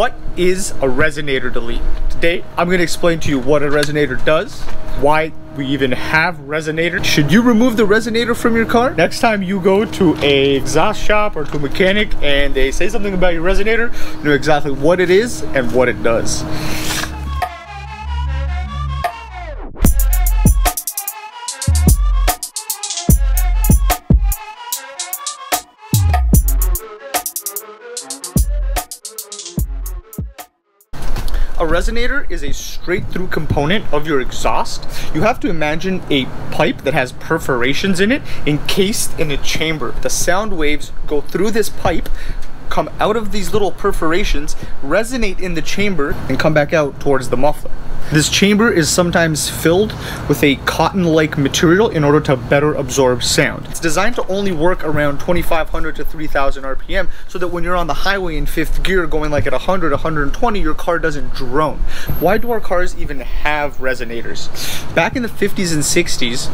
What is a resonator delete? Today, I'm going to explain to you what a resonator does, why we even have resonator. Should you remove the resonator from your car? Next time you go to a exhaust shop or to a mechanic and they say something about your resonator, you know exactly what it is and what it does. A resonator is a straight-through component of your exhaust. You have to imagine a pipe that has perforations in it encased in a chamber. The sound waves go through this pipe, come out of these little perforations, resonate in the chamber, and come back out towards the muffler. This chamber is sometimes filled with a cotton-like material in order to better absorb sound. It's designed to only work around 2,500 to 3,000 RPM so that when you're on the highway in fifth gear going like at 100, 120, your car doesn't drone. Why do our cars even have resonators? Back in the 50s and 60s,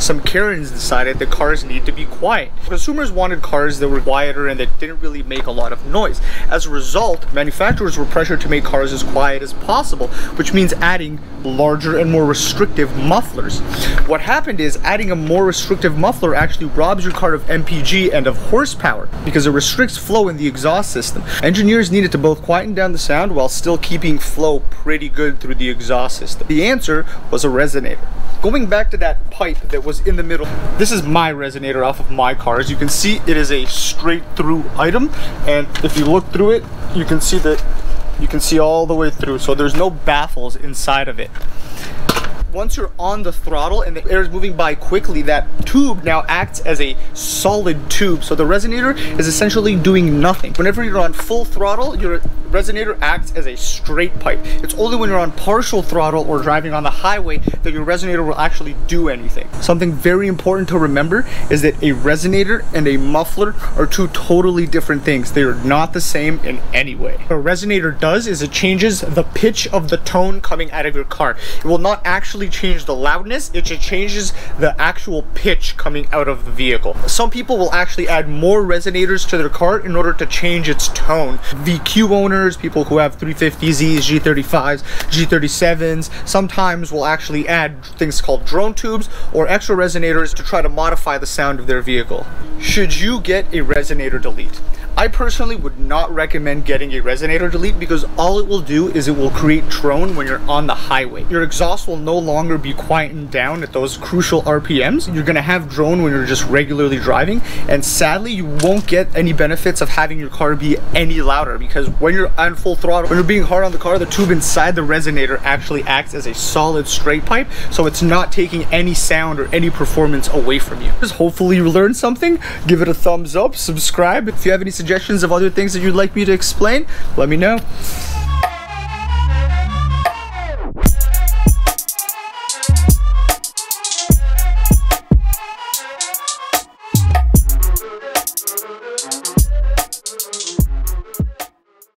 some Karens decided that cars need to be quiet. Consumers wanted cars that were quieter and that didn't really make a lot of noise. As a result, manufacturers were pressured to make cars as quiet as possible, which means adding larger and more restrictive mufflers. What happened is adding a more restrictive muffler actually robs your car of MPG and of horsepower because it restricts flow in the exhaust system. Engineers needed to both quieten down the sound while still keeping flow pretty good through the exhaust system. The answer was a resonator. Going back to that pipe that was in the middle, this is my resonator off of my car. As you can see, it is a straight through item, and if you look through it, you can see that you can see all the way through, so there's no baffles inside of it. Once you're on the throttle and the air is moving by quickly, that tube now acts as a solid tube, so the resonator is essentially doing nothing. Whenever you're on full throttle, your resonator acts as a straight pipe. It's only when you're on partial throttle or driving on the highway that your resonator will actually do anything. Something very important to remember is that a resonator and a muffler are two totally different things. They are not the same in any way. What a resonator does is it changes the pitch of the tone coming out of your car. It will not actually change the loudness, it just changes the actual pitch coming out of the vehicle. Some people will actually add more resonators to their car in order to change its tone. VQ owners, people who have 350Zs, G35s, G37s, sometimes will actually add things called drone tubes or extra resonators to try to modify the sound of their vehicle. Should you get a resonator delete? I personally would not recommend getting a resonator delete because all it will do is it will create drone when you're on the highway. Your exhaust will no longer be quietened down at those crucial RPMs. You're gonna have drone when you're just regularly driving, and sadly you won't get any benefits of having your car be any louder because when you're on full throttle, when you're being hard on the car, the tube inside the resonator actually acts as a solid straight pipe, so it's not taking any sound or any performance away from you. Just hopefully you learned something. Give it a thumbs up, subscribe. If you have any suggestions of other things that you'd like me to explain, let me know.